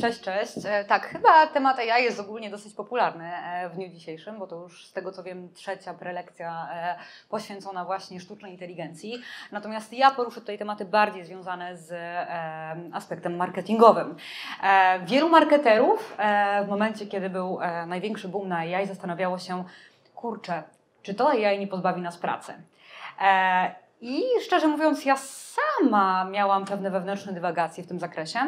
Cześć, cześć. Tak, chyba temat AI jest ogólnie dosyć popularny w dniu dzisiejszym, bo to już z tego co wiem trzecia prelekcja poświęcona właśnie sztucznej inteligencji. Natomiast ja poruszę tutaj tematy bardziej związane z aspektem marketingowym. Wielu marketerów w momencie, kiedy był największy boom na AI, zastanawiało się, kurczę, czy to AI nie pozbawi nas pracy? I szczerze mówiąc, ja sama miałam pewne wewnętrzne dywagacje w tym zakresie.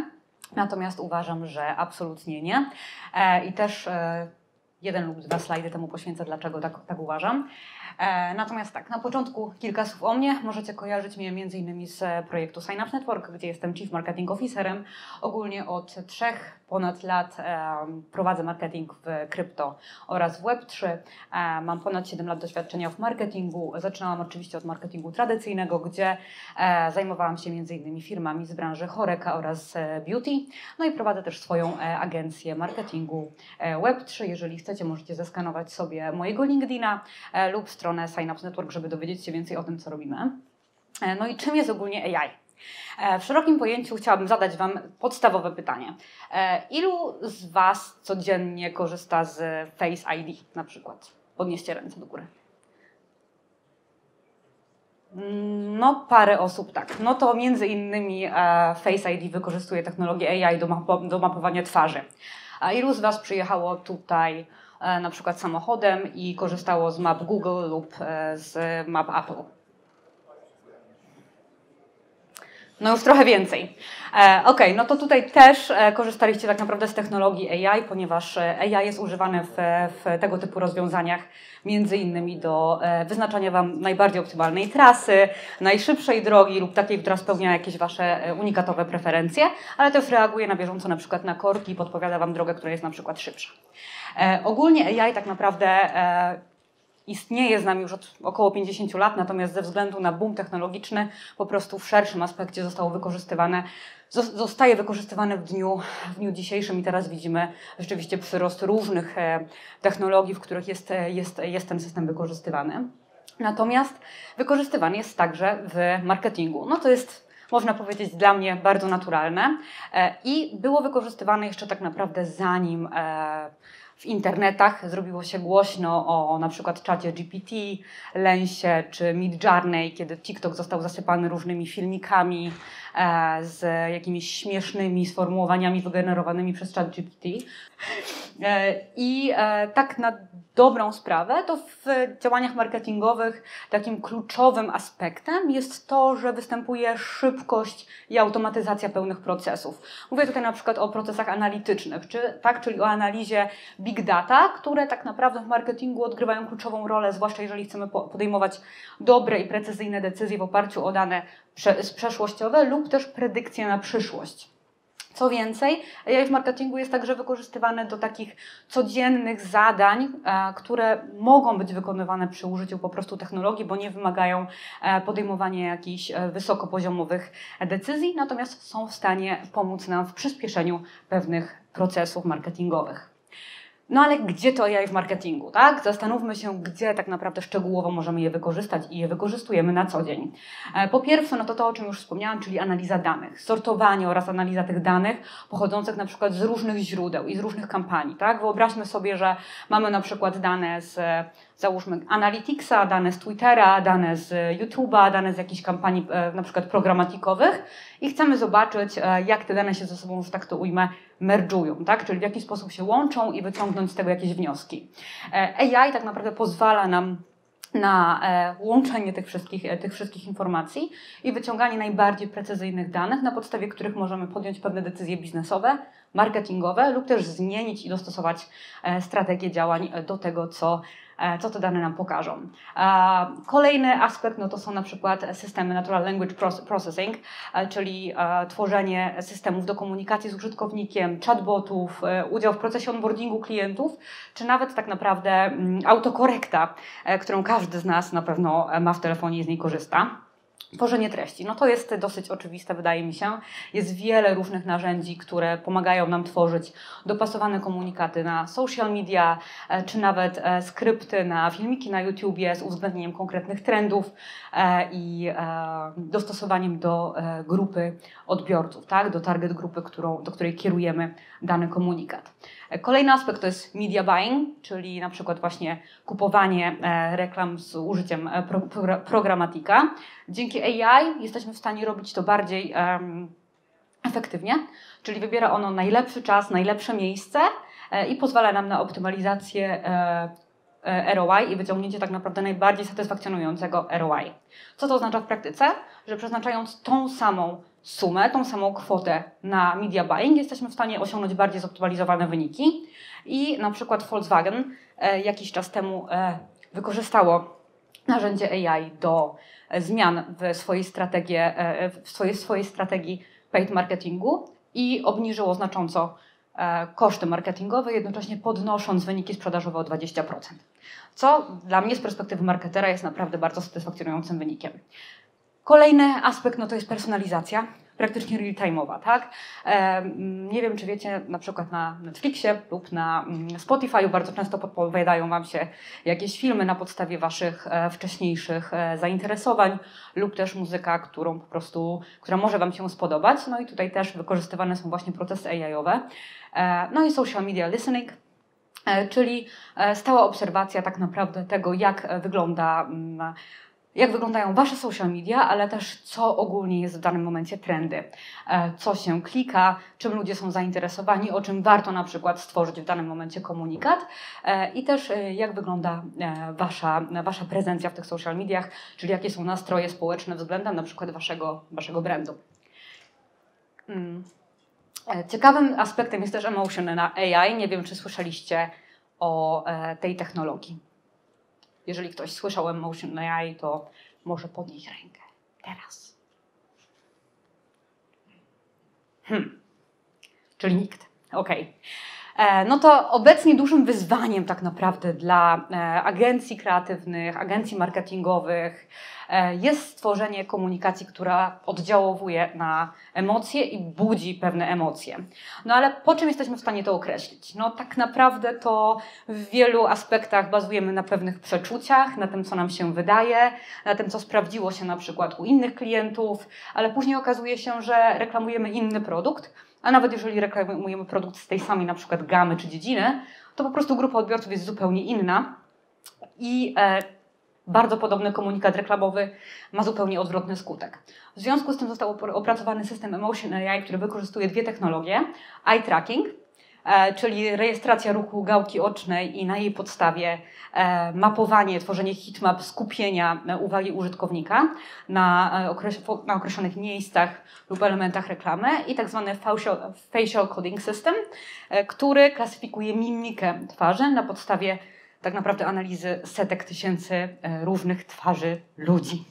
Natomiast uważam, że absolutnie nie. I też jeden lub dwa slajdy temu poświęcę, dlaczego tak uważam. Natomiast tak, na początku kilka słów o mnie. Możecie kojarzyć mnie m.in. z projektu Synapse Network, gdzie jestem Chief Marketing Officerem. Ogólnie od 3 ponad lat prowadzę marketing w krypto oraz w Web3. Mam ponad 7 lat doświadczenia w marketingu. Zaczynałam oczywiście od marketingu tradycyjnego, gdzie zajmowałam się m.in. firmami z branży Horeca oraz Beauty. No i prowadzę też swoją agencję marketingu Web3. Jeżeli chcecie, możecie zeskanować sobie mojego LinkedIna lub stronę Synapse Network, żeby dowiedzieć się więcej o tym, co robimy. No i czym jest ogólnie AI? W szerokim pojęciu chciałabym zadać Wam podstawowe pytanie. Ilu z Was codziennie korzysta z Face ID na przykład? Podnieście ręce do góry. No parę osób, tak. No to między innymi Face ID wykorzystuje technologię AI do mapowania twarzy. A ilu z Was przyjechało tutaj na przykład samochodem i korzystało z map Google lub z map Apple? No już trochę więcej. Okej, no to tutaj też korzystaliście tak naprawdę z technologii AI, ponieważ AI jest używane w tego typu rozwiązaniach między innymi do wyznaczania Wam najbardziej optymalnej trasy, najszybszej drogi lub takiej, która spełnia jakieś Wasze unikatowe preferencje, ale też reaguje na bieżąco na przykład na korki i podpowiada Wam drogę, która jest na przykład szybsza. Ogólnie AI tak naprawdę istnieje z nami już od około 50 lat, natomiast ze względu na boom technologiczny po prostu w szerszym aspekcie zostaje wykorzystywane w dniu dzisiejszym i teraz widzimy rzeczywiście przyrost różnych technologii, w których jest ten system wykorzystywany. Natomiast wykorzystywany jest także w marketingu. No to jest, można powiedzieć, dla mnie bardzo naturalne i było wykorzystywane jeszcze tak naprawdę zanim w internetach zrobiło się głośno o na przykład czacie GPT, Lensie czy Midjourney, kiedy TikTok został zasypany różnymi filmikami z jakimiś śmiesznymi sformułowaniami wygenerowanymi przez chat GPT. I tak na dobrą sprawę, to w działaniach marketingowych takim kluczowym aspektem jest to, że występuje szybkość i automatyzacja pełnych procesów. Mówię tutaj na przykład o procesach analitycznych, czyli o analizie big data, które tak naprawdę w marketingu odgrywają kluczową rolę, zwłaszcza jeżeli chcemy podejmować dobre i precyzyjne decyzje w oparciu o dane przeszłościowe lub też predykcje na przyszłość. Co więcej, AI w marketingu jest także wykorzystywane do takich codziennych zadań, które mogą być wykonywane przy użyciu po prostu technologii, bo nie wymagają podejmowania jakichś wysokopoziomowych decyzji, natomiast są w stanie pomóc nam w przyspieszeniu pewnych procesów marketingowych. No ale gdzie to AI w marketingu, tak? Zastanówmy się, gdzie tak naprawdę szczegółowo możemy je wykorzystać i je wykorzystujemy na co dzień. Po pierwsze, no to to, o czym już wspomniałam, czyli analiza danych, sortowanie oraz analiza tych danych pochodzących na przykład z różnych źródeł i z różnych kampanii, tak? Wyobraźmy sobie, że mamy na przykład dane z, załóżmy, Analyticsa, dane z Twittera, dane z YouTube'a, dane z jakichś kampanii na przykład programatikowych i chcemy zobaczyć, jak te dane się ze sobą, że tak to ujmę, merdżują, tak? Czyli w jaki sposób się łączą i wyciągnąć z tego jakieś wnioski. AI tak naprawdę pozwala nam na łączenie tych wszystkich informacji i wyciąganie najbardziej precyzyjnych danych, na podstawie których możemy podjąć pewne decyzje biznesowe, marketingowe lub też zmienić i dostosować strategię działań do tego, co te dane nam pokażą. Kolejny aspekt no to są na przykład systemy Natural Language Processing, czyli tworzenie systemów do komunikacji z użytkownikiem, chatbotów, udział w procesie onboardingu klientów, czy nawet tak naprawdę autokorekta, którą każdy z nas na pewno ma w telefonie i z niej korzysta. Tworzenie treści. No to jest dosyć oczywiste, wydaje mi się. Jest wiele różnych narzędzi, które pomagają nam tworzyć dopasowane komunikaty na social media, czy nawet skrypty na filmiki na YouTubie z uwzględnieniem konkretnych trendów i dostosowaniem do grupy odbiorców, tak? Do target grupy, do której kierujemy dany komunikat. Kolejny aspekt to jest media buying, czyli na przykład właśnie kupowanie reklam z użyciem programatika. Dzięki AI jesteśmy w stanie robić to bardziej efektywnie, czyli wybiera ono najlepszy czas, najlepsze miejsce i pozwala nam na optymalizację ROI i wyciągnięcie tak naprawdę najbardziej satysfakcjonującego ROI. Co to oznacza w praktyce? Że przeznaczając tą samą sumę, tą samą kwotę na media buying jesteśmy w stanie osiągnąć bardziej zoptymalizowane wyniki i na przykład Volkswagen jakiś czas temu wykorzystało narzędzie AI do zmian w swojej strategii paid marketingu i obniżyło znacząco koszty marketingowe, jednocześnie podnosząc wyniki sprzedażowe o 20%, co dla mnie z perspektywy marketera jest naprawdę bardzo satysfakcjonującym wynikiem. Kolejny aspekt no to jest personalizacja, praktycznie real-time'owa, tak? Nie wiem, czy wiecie, na przykład na Netflixie lub na Spotify bardzo często podpowiadają Wam się jakieś filmy na podstawie Waszych wcześniejszych zainteresowań lub też muzyka, która może Wam się spodobać. No i tutaj też wykorzystywane są właśnie procesy AI-owe. No i social media listening, czyli stała obserwacja tak naprawdę tego, jak wyglądają Wasze social media, ale też co ogólnie jest w danym momencie trendy, co się klika, czym ludzie są zainteresowani, o czym warto na przykład stworzyć w danym momencie komunikat i też jak wygląda wasza prezencja w tych social mediach, czyli jakie są nastroje społeczne względem na przykład Waszego brandu. Ciekawym aspektem jest też emotion na AI. Nie wiem, czy słyszeliście o tej technologii. Jeżeli ktoś słyszał emotion AI, to może podnieść rękę. Teraz. Czyli nikt. Okej. No to obecnie dużym wyzwaniem tak naprawdę dla agencji kreatywnych, agencji marketingowych jest stworzenie komunikacji, która oddziałowuje na emocje i budzi pewne emocje. No ale po czym jesteśmy w stanie to określić? No tak naprawdę to w wielu aspektach bazujemy na pewnych przeczuciach, na tym, co nam się wydaje, na tym, co sprawdziło się na przykład u innych klientów, ale później okazuje się, że reklamujemy inny produkt, a nawet jeżeli reklamujemy produkt z tej samej na przykład gamy czy dziedziny, to po prostu grupa odbiorców jest zupełnie inna i bardzo podobny komunikat reklamowy ma zupełnie odwrotny skutek. W związku z tym został opracowany system Emotion AI, który wykorzystuje dwie technologie. Eye tracking, czyli rejestracja ruchu gałki ocznej i na jej podstawie mapowanie, tworzenie heatmap skupienia uwagi użytkownika na określonych miejscach lub elementach reklamy i tak zwany facial coding system, który klasyfikuje mimikę twarzy na podstawie tak naprawdę analizy setek tysięcy różnych twarzy ludzi.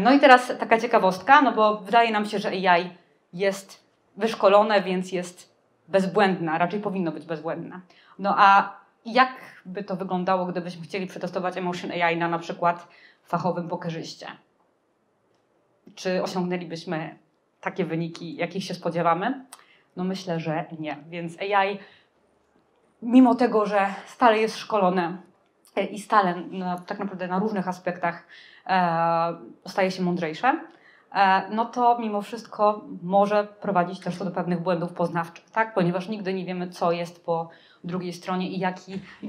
No i teraz taka ciekawostka, no bo wydaje nam się, że AI jest wyszkolone, więc jest bezbłędna, raczej powinno być bezbłędna. No a jak by to wyglądało, gdybyśmy chcieli przetestować Emotion AI na przykład fachowym pokerzyście? Czy osiągnęlibyśmy takie wyniki, jakich się spodziewamy? No myślę, że nie. Więc AI, mimo tego, że stale jest szkolone i stale tak naprawdę na różnych aspektach staje się mądrzejsze, no to mimo wszystko może prowadzić też to do pewnych błędów poznawczych, tak? Ponieważ nigdy nie wiemy, co jest po drugiej stronie i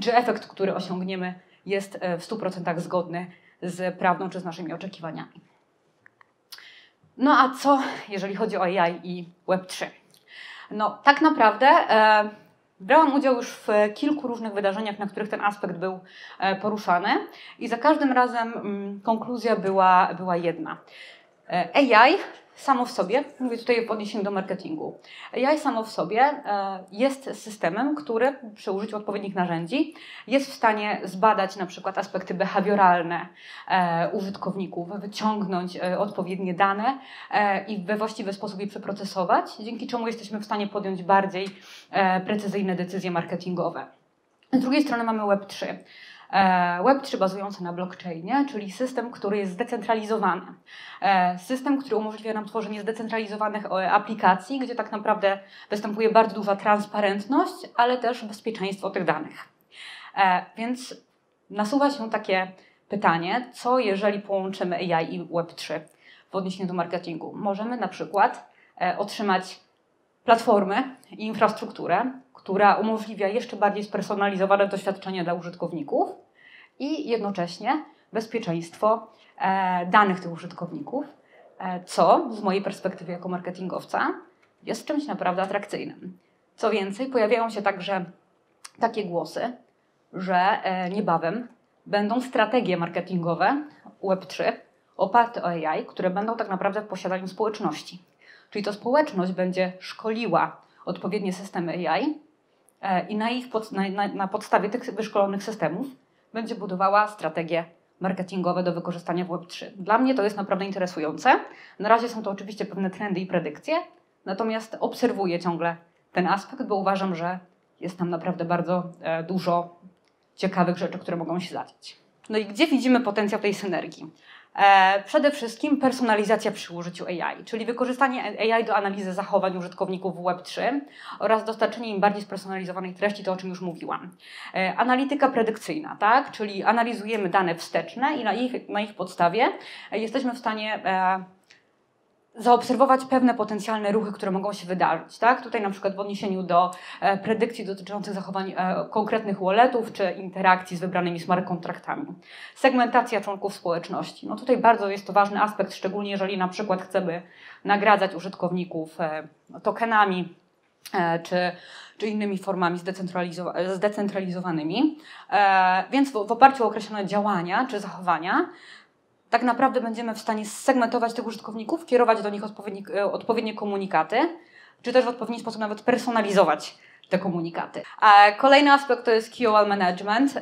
czy efekt, który osiągniemy, jest w 100% zgodny z prawdą czy z naszymi oczekiwaniami. No a co, jeżeli chodzi o AI i Web3? No tak naprawdę brałam udział już w kilku różnych wydarzeniach, na których ten aspekt był poruszany i za każdym razem konkluzja była jedna. AI samo w sobie, mówię tutaj w odniesieniu do marketingu, AI samo w sobie jest systemem, który przy użyciu odpowiednich narzędzi jest w stanie zbadać na przykład aspekty behawioralne użytkowników, wyciągnąć odpowiednie dane i we właściwy sposób je przeprocesować, dzięki czemu jesteśmy w stanie podjąć bardziej precyzyjne decyzje marketingowe. Z drugiej strony mamy Web3. Web3 bazujący na blockchainie, czyli system, który jest zdecentralizowany. System, który umożliwia nam tworzenie zdecentralizowanych aplikacji, gdzie tak naprawdę występuje bardzo duża transparentność, ale też bezpieczeństwo tych danych. Więc nasuwa się takie pytanie, co jeżeli połączymy AI i Web3 w odniesieniu do marketingu? Możemy na przykład otrzymać platformy i infrastrukturę, która umożliwia jeszcze bardziej spersonalizowane doświadczenie dla użytkowników i jednocześnie bezpieczeństwo danych tych użytkowników, co z mojej perspektywy jako marketingowca jest czymś naprawdę atrakcyjnym. Co więcej, pojawiają się także takie głosy, że niebawem będą strategie marketingowe Web3 oparte o AI, które będą tak naprawdę w posiadaniu społeczności. Czyli to społeczność będzie szkoliła odpowiednie systemy AI i na podstawie tych wyszkolonych systemów będzie budowała strategie marketingowe do wykorzystania w Web3. Dla mnie to jest naprawdę interesujące. Na razie są to oczywiście pewne trendy i predykcje, natomiast obserwuję ciągle ten aspekt, bo uważam, że jest tam naprawdę bardzo dużo ciekawych rzeczy, które mogą się zadziać. No i gdzie widzimy potencjał tej synergii? Przede wszystkim personalizacja przy użyciu AI, czyli wykorzystanie AI do analizy zachowań użytkowników w Web3 oraz dostarczenie im bardziej spersonalizowanej treści, to o czym już mówiłam. Analityka predykcyjna, tak? Czyli analizujemy dane wsteczne i na ich podstawie jesteśmy w stanie zaobserwować pewne potencjalne ruchy, które mogą się wydarzyć. Tak? Tutaj na przykład w odniesieniu do predykcji dotyczących zachowań konkretnych walletów czy interakcji z wybranymi smart kontraktami. Segmentacja członków społeczności. No tutaj bardzo jest to ważny aspekt, szczególnie jeżeli na przykład chcemy nagradzać użytkowników tokenami czy innymi formami zdecentralizowanymi. Więc w oparciu o określone działania czy zachowania tak naprawdę będziemy w stanie segmentować tych użytkowników, kierować do nich odpowiednie komunikaty, czy też w odpowiedni sposób nawet personalizować te komunikaty. Kolejny aspekt to jest KOL management.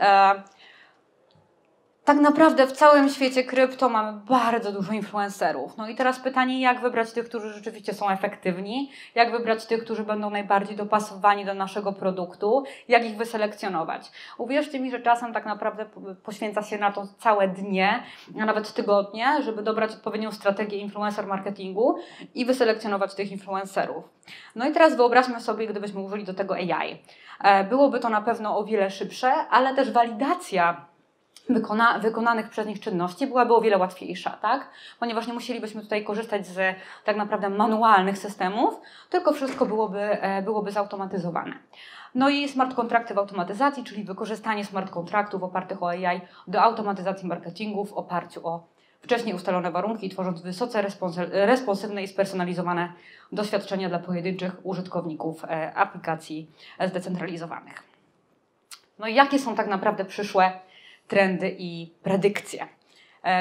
Tak naprawdę w całym świecie krypto mamy bardzo dużo influencerów. No i teraz pytanie, jak wybrać tych, którzy rzeczywiście są efektywni, jak wybrać tych, którzy będą najbardziej dopasowani do naszego produktu, jak ich wyselekcjonować. Uwierzcie mi, że czasem tak naprawdę poświęca się na to całe dnie, a nawet tygodnie, żeby dobrać odpowiednią strategię influencer marketingu i wyselekcjonować tych influencerów. No i teraz wyobraźmy sobie, gdybyśmy użyli do tego AI. Byłoby to na pewno o wiele szybsze, ale też walidacja wykonanych przez nich czynności byłaby o wiele łatwiejsza, tak? Ponieważ nie musielibyśmy tutaj korzystać z tak naprawdę manualnych systemów, tylko wszystko byłoby zautomatyzowane. No i smart kontrakty w automatyzacji, czyli wykorzystanie smart kontraktów opartych o AI do automatyzacji marketingu w oparciu o wcześniej ustalone warunki, tworząc wysoce responsywne i spersonalizowane doświadczenia dla pojedynczych użytkowników aplikacji zdecentralizowanych. No i jakie są tak naprawdę przyszłe trendy i predykcje?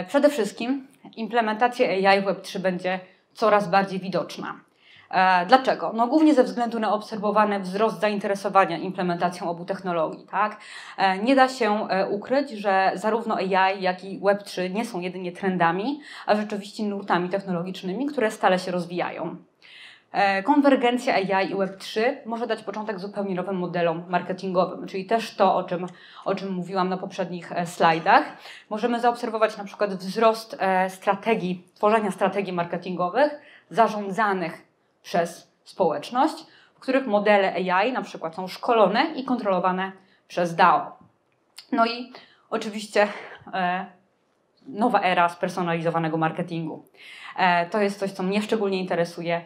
Przede wszystkim implementacja AI w Web3 będzie coraz bardziej widoczna. Dlaczego? No głównie ze względu na obserwowany wzrost zainteresowania implementacją obu technologii, tak? Nie da się ukryć, że zarówno AI, jak i Web3 nie są jedynie trendami, a rzeczywiście nurtami technologicznymi, które stale się rozwijają. Konwergencja AI i Web3 może dać początek zupełnie nowym modelom marketingowym, czyli też to, o czym mówiłam na poprzednich slajdach. Możemy zaobserwować na przykład wzrost tworzenia strategii marketingowych zarządzanych przez społeczność, w których modele AI na przykład są szkolone i kontrolowane przez DAO. No i oczywiście nowa era spersonalizowanego marketingu. To jest coś, co mnie szczególnie interesuje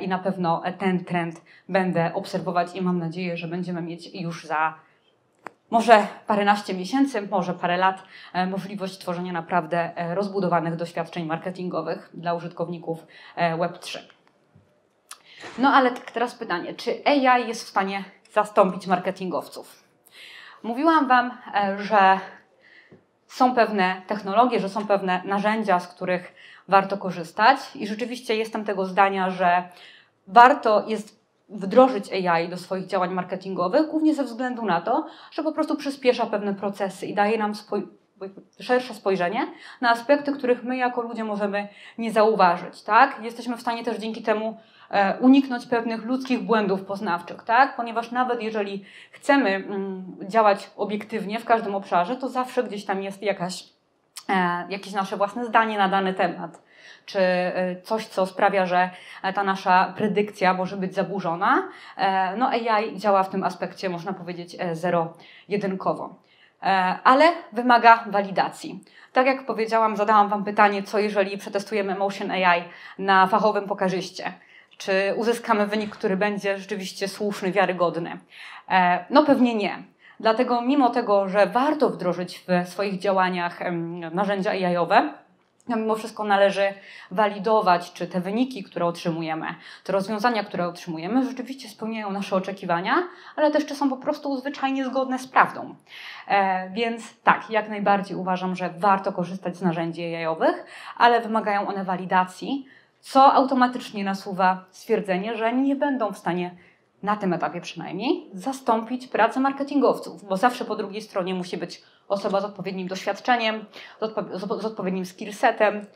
i na pewno ten trend będę obserwować i mam nadzieję, że będziemy mieć już za może paręnaście miesięcy, może parę lat możliwość tworzenia naprawdę rozbudowanych doświadczeń marketingowych dla użytkowników Web3. No ale tak teraz pytanie, czy AI jest w stanie zastąpić marketingowców? Mówiłam Wam, że są pewne technologie, że są pewne narzędzia, z których warto korzystać i rzeczywiście jestem tego zdania, że warto jest wdrożyć AI do swoich działań marketingowych, głównie ze względu na to, że po prostu przyspiesza pewne procesy i daje nam szersze spojrzenie na aspekty, których my jako ludzie możemy nie zauważyć, tak? Jesteśmy w stanie też dzięki temu uniknąć pewnych ludzkich błędów poznawczych, tak? Ponieważ nawet jeżeli chcemy działać obiektywnie w każdym obszarze, to zawsze gdzieś tam jest jakieś nasze własne zdanie na dany temat, czy coś, co sprawia, że ta nasza predykcja może być zaburzona. No AI działa w tym aspekcie, można powiedzieć, zero-jedynkowo. Ale wymaga walidacji. Tak jak powiedziałam, zadałam Wam pytanie, co jeżeli przetestujemy Motion AI na fachowym pokażyście? Czy uzyskamy wynik, który będzie rzeczywiście słuszny, wiarygodny? No pewnie nie. Dlatego mimo tego, że warto wdrożyć w swoich działaniach narzędzia AI-owe, mimo wszystko należy walidować, czy te wyniki, które otrzymujemy, te rozwiązania, które otrzymujemy, rzeczywiście spełniają nasze oczekiwania, ale też czy są po prostu zwyczajnie zgodne z prawdą. Więc tak, jak najbardziej uważam, że warto korzystać z narzędzi AI-owych, ale wymagają one walidacji, co automatycznie nasuwa stwierdzenie, że nie będą w stanie na tym etapie przynajmniej zastąpić pracę marketingowców, bo zawsze po drugiej stronie musi być osoba z odpowiednim doświadczeniem, z odpowiednim skillsetem,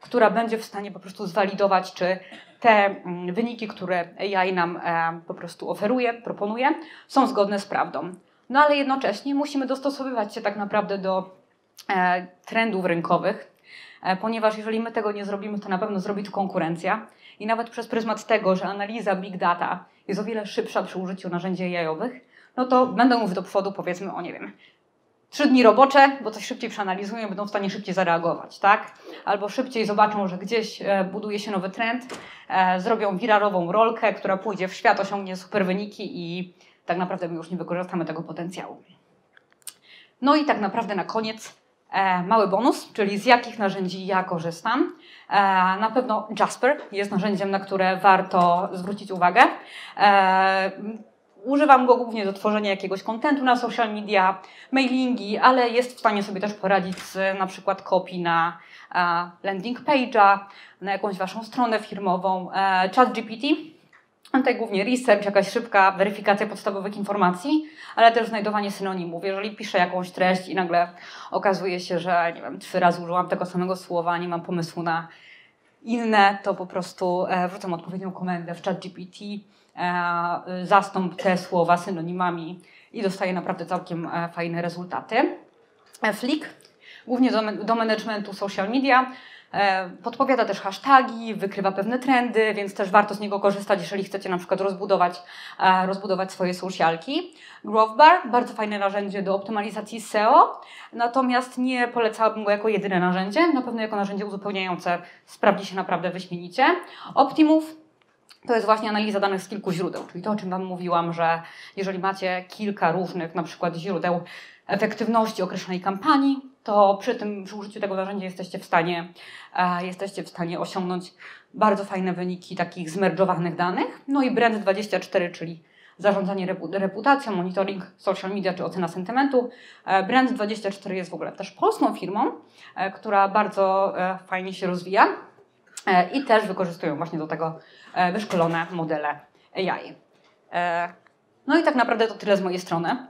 która będzie w stanie po prostu zwalidować, czy te wyniki, które AI nam po prostu oferuje, proponuje, są zgodne z prawdą. No ale jednocześnie musimy dostosowywać się tak naprawdę do trendów rynkowych, ponieważ jeżeli my tego nie zrobimy, to na pewno zrobi to konkurencja. I nawet przez pryzmat tego, że analiza big data jest o wiele szybsza przy użyciu narzędzi AI-owych, no to będą już do przodu, powiedzmy, o nie wiem, 3 dni robocze, bo coś szybciej przeanalizują, będą w stanie szybciej zareagować, tak? Albo szybciej zobaczą, że gdzieś buduje się nowy trend, zrobią wiralową rolkę, która pójdzie w świat, osiągnie super wyniki i tak naprawdę my już nie wykorzystamy tego potencjału. No i tak naprawdę na koniec mały bonus, czyli z jakich narzędzi ja korzystam. Na pewno Jasper jest narzędziem, na które warto zwrócić uwagę. Używam go głównie do tworzenia jakiegoś kontentu na social media, mailingi, ale jest w stanie sobie też poradzić z na przykład kopii na landing page'a, na jakąś Waszą stronę firmową. ChatGPT, tutaj głównie research, jakaś szybka weryfikacja podstawowych informacji, ale też znajdowanie synonimów. Jeżeli piszę jakąś treść i nagle okazuje się, że nie wiem, 3 razy użyłam tego samego słowa, nie mam pomysłu na inne, to po prostu wrzucam odpowiednią komendę w ChatGPT, zastąp te słowa synonimami i dostaję naprawdę całkiem fajne rezultaty. Flik, głównie do managementu social media, podpowiada też hasztagi, wykrywa pewne trendy, więc też warto z niego korzystać, jeżeli chcecie na przykład rozbudować swoje socialki. Growth Bar, bardzo fajne narzędzie do optymalizacji SEO, natomiast nie polecałabym go jako jedyne narzędzie, na pewno jako narzędzie uzupełniające sprawdzi się naprawdę wyśmienicie. Optimove, to jest właśnie analiza danych z kilku źródeł, czyli to, o czym Wam mówiłam, że jeżeli macie kilka różnych na przykład źródeł efektywności określonej kampanii, to przy użyciu tego narzędzia jesteście w stanie osiągnąć bardzo fajne wyniki takich zmerdżowanych danych. No i Brand24, czyli zarządzanie reputacją, monitoring social media czy ocena sentymentu. Brand24 jest w ogóle też polską firmą, która bardzo fajnie się rozwija i też wykorzystują właśnie do tego wyszkolone modele AI. No i tak naprawdę to tyle z mojej strony.